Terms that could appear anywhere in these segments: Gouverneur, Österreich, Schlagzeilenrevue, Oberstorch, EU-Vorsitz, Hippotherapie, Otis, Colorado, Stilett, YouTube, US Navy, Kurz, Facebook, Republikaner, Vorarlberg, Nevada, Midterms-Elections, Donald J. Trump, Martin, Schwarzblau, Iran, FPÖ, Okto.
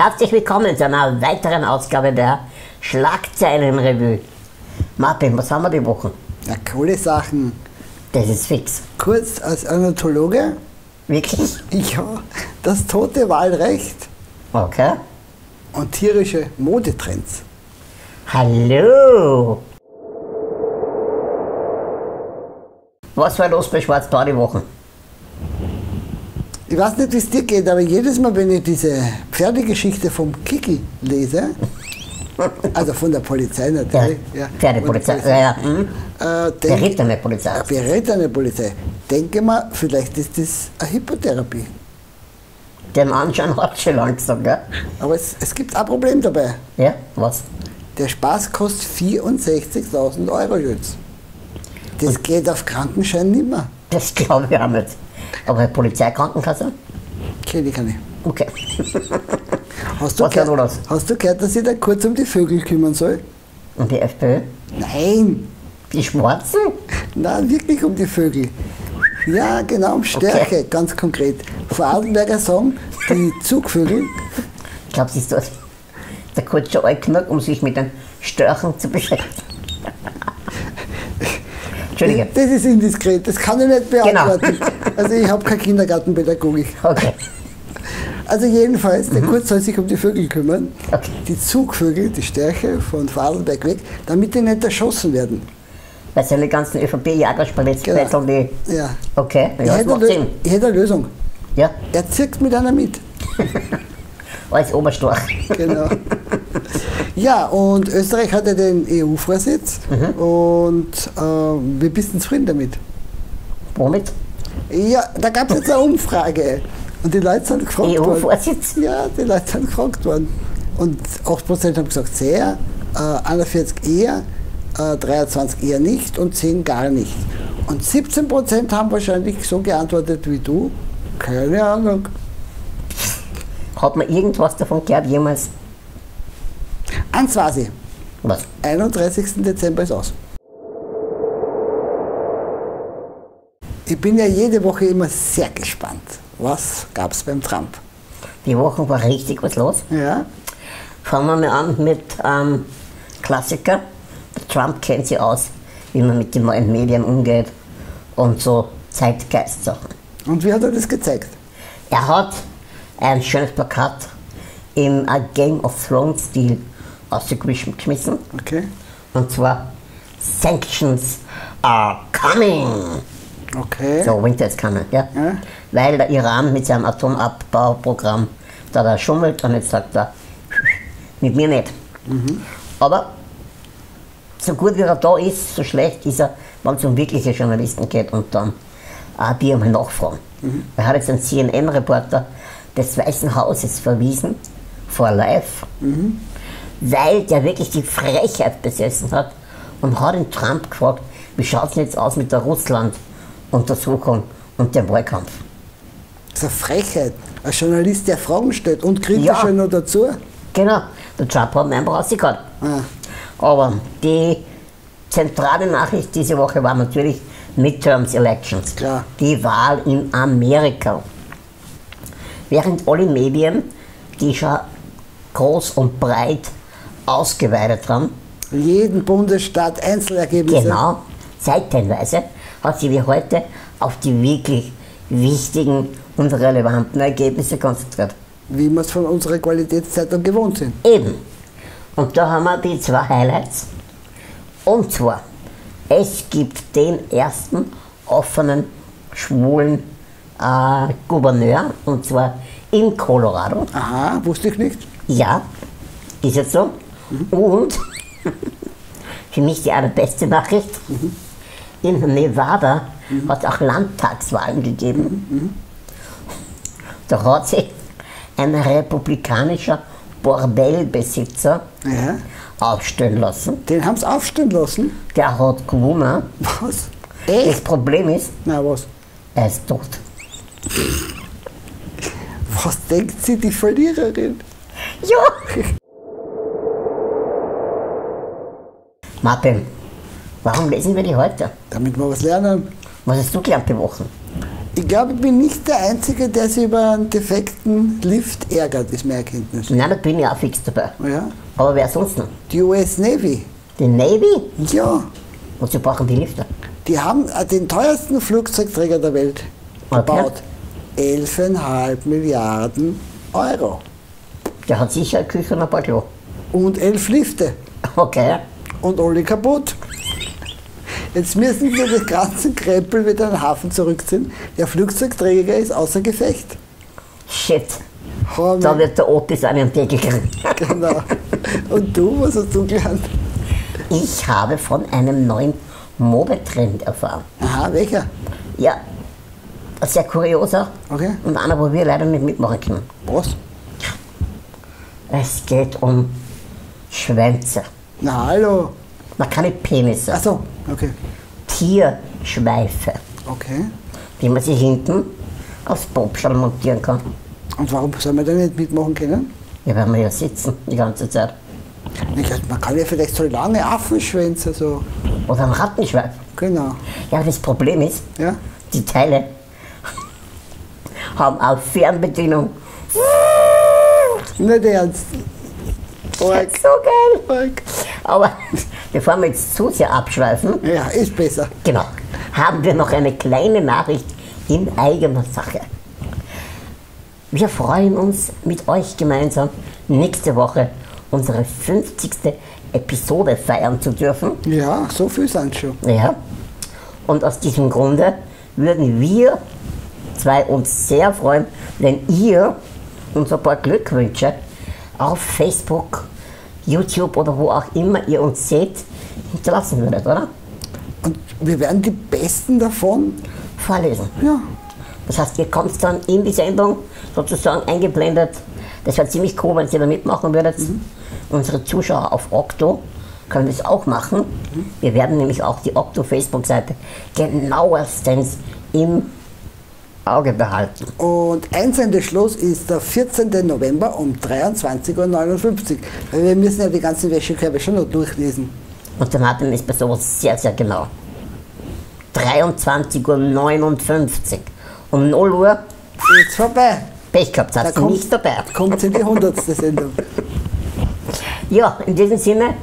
Herzlich willkommen zu einer weiteren Ausgabe der Schlagzeilenrevue. Martin, was haben wir die Woche? Ja, coole Sachen. Das ist fix. Kurz als Ornithologe. Wirklich? Ja, das tote Wahlrecht. Okay. Und tierische Modetrends. Hallo! Was war los bei Schwarzblau die Woche? Ich weiß nicht, wie es dir geht, aber jedes Mal, wenn ich diese Pferdegeschichte vom Kiki lese, also von der Polizei natürlich. Ja, ja. Pferdepolizei, ja. Ja. Berittene Polizei. Berittene Polizei. Denke mal, vielleicht ist das eine Hippotherapie. Dem Anschein hat es schon langsam, gell? Aber es gibt ein Problem dabei. Ja, was? Der Spaß kostet 64.000 Euro jetzt. Das und geht auf Krankenschein nicht mehr. Das glaube ich auch nicht. Aber Polizeikrankenkasse? Kenne ich gar nicht. Okay. Hast du gehört, dass ich da kurz um die Vögel kümmern soll? Um die FPÖ? Nein! Die Schwarzen? Nein, wirklich um die Vögel. Ja, genau, um Stärke, okay. Ganz konkret. Vorarlberger Song, die Zugvögel. Ich glaube, sie ist dort der Kurt schon alt genug, um sich mit den Störchen zu beschäftigen. Entschuldige. Das ist indiskret, das kann ich nicht beantworten. Genau. Also ich habe keine Kindergartenpädagogik. Okay. Also jedenfalls, der Kurt soll sich um die Vögel kümmern, okay. Die Zugvögel, die Stärche von Vorarlberg weg, damit die nicht erschossen werden. Weil seine ganzen ÖVP-Jagerspaletzeln, genau. Die... Ja. Okay, ja, ich hätte eine Lösung. Ja? Er zirkt mit einer mit. Als Oberstorch. Genau. Ja, und Österreich hatte den EU-Vorsitz und wir sind zufrieden damit. Womit? Ja, da gab es jetzt eine Umfrage und die Leute sind gefragt worden. EU-Vorsitz? Ja, die Leute sind gefragt worden. Und 8% haben gesagt sehr, 41 eher, 23 eher nicht und 10 gar nicht. Und 17% haben wahrscheinlich so geantwortet wie du, keine Ahnung. Hat man irgendwas davon gehört jemals? Eins war sie. Was? 31. Dezember ist aus. Ich bin ja jede Woche immer sehr gespannt. Was gab es beim Trump? Die Woche war richtig was los. Ja. Fangen wir mal an mit Klassiker. Trump kennt sich aus, wie man mit den neuen Medien umgeht und so Zeitgeist-Sachen. Und wie hat er das gezeigt? Er hat ein schönes Plakat im Game of Thrones-Stil ausgeschmissen. Okay. Und zwar Sanctions are coming. Okay. So, Winter ist coming, ja? Ja. Weil der Iran mit seinem Atomabbauprogramm da schummelt und jetzt sagt er, mit mir nicht. Mhm. Aber so gut wie er da ist, so schlecht ist er, wenn es um wirkliche Journalisten geht und dann die einmal nachfragen. Mhm. Er hat jetzt einen CNN-Reporter des Weißen Hauses verwiesen, for life, weil der wirklich die Frechheit besessen hat und hat den Trump gefragt, wie schaut es denn jetzt aus mit der Russland-Untersuchung und dem Wahlkampf? Das ist eine Frechheit, ein Journalist, der Fragen stellt und kritische ja, noch dazu. Genau, der Trump hat ihn einfach rausgehauen. Ah. Aber die zentrale Nachricht diese Woche war natürlich Midterms-Elections, die Wahl in Amerika. Während alle Medien, die schon groß und breit ausgeweitet haben, jeden Bundesstaat Einzelergebnisse. Genau, zeitweise hat sie wie heute auf die wirklich wichtigen und relevanten Ergebnisse konzentriert. Wie wir es von unserer Qualitätszeitung gewohnt sind. Eben. Und da haben wir die zwei Highlights. Und zwar, es gibt den ersten offenen, schwulen Gouverneur, und zwar in Colorado. Aha, wusste ich nicht. Ja, ist jetzt so. Und für mich die allerbeste Nachricht, in Nevada hat es auch Landtagswahlen gegeben. Da hat sich ein republikanischer Bordellbesitzer aufstehen lassen. Den haben sie aufstehen lassen? Der hat gewonnen. Was? Echt? Das Problem ist, na, was? Er ist tot. Was denkt sie, die Verliererin? Ja! Martin, warum lesen wir die heute? Damit wir was lernen. Was hast du gelernt die Woche? Ich glaube, ich bin nicht der Einzige, der sich über einen defekten Lift ärgert, ist meine Erkenntnis. Nein, da bin ich auch fix dabei. Ja. Aber wer sonst noch? Die US Navy. Die Navy? Ja. Und sie brauchen die Lifter? Die haben den teuersten Flugzeugträger der Welt gebaut. 11,5 Milliarden Euro. Der hat sicher eine Küche und ein Badlo. Und 11 Lifte. Okay. Und alle kaputt. Jetzt müssen wir den ganzen Krempel wieder in den Hafen zurückziehen. Der Flugzeugträger ist außer Gefecht. Shit. Homie. Da wird der Otis einen Deckel kriegen. Genau. Und du, was hast du gelernt? Ich habe von einem neuen Modetrend erfahren. Aha, welcher? Ja, sehr kurioser. Okay. Und einer, wo wir leider nicht mitmachen können. Was? Es geht um Schwänze. Na, hallo. Na, keine Penisse. Ach so, okay. Tierschweife. Okay. Die man sich hinten aufs Popschal montieren kann. Und warum soll man da nicht mitmachen können? Ja, weil wir ja sitzen die ganze Zeit. Ich dachte, man kann ja vielleicht so lange Affenschwänze so. Oder ein Rattenschweif. Genau. Ja, das Problem ist, ja? Die Teile haben auch Fernbedienung. Nicht ernst. Org. So geil. Org. Aber bevor wir jetzt zu sehr abschweifen, ja, ist besser. Genau, haben wir noch eine kleine Nachricht in eigener Sache. Wir freuen uns mit euch gemeinsam nächste Woche unsere 50. Episode feiern zu dürfen. Ja, so viel sind schon. Ja. Und aus diesem Grunde würden wir zwei uns sehr freuen, wenn ihr uns ein paar Glückwünsche auf Facebook, YouTube oder wo auch immer ihr uns seht, hinterlassen würdet, oder? Und wir werden die besten davon vorlesen. Ja. Das heißt, ihr kommt dann in die Sendung sozusagen eingeblendet. Das wäre ziemlich cool, wenn ihr da mitmachen würdet. Mhm. Unsere Zuschauer auf Okto können das auch machen. Mhm. Wir werden nämlich auch die Okto-Facebook-Seite genauestens im Auge behalten. Und Einsendeschluss ist der 14. November um 23:59 Uhr. Weil wir müssen ja die ganzen Wäschekörbe schon noch durchlesen. Und der Martin ist bei sowas sehr, sehr genau. 23:59 Uhr. Um 0 Uhr ist vorbei. Pech gehabt, seid ihr nicht dabei. Kommt in die 100. Sendung. Ja, in diesem Sinne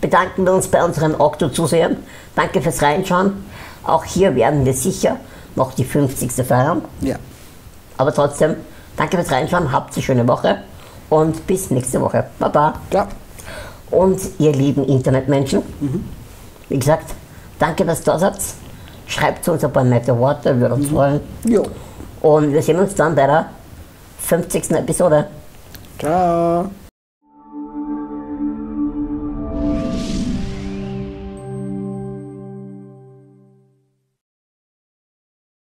bedanken wir uns bei unseren Okto-Zusehern. Danke fürs Reinschauen. Auch hier werden wir sicher noch die 50. feiern. Ja. Aber trotzdem, danke fürs Reinschauen, habt eine schöne Woche und bis nächste Woche. Baba. Ja. Und ihr lieben Internetmenschen, wie gesagt, danke, dass ihr da seid. Schreibt zu uns ein paar nette Worte, würde uns freuen. Jo. Und wir sehen uns dann bei der 50. Episode. Ciao.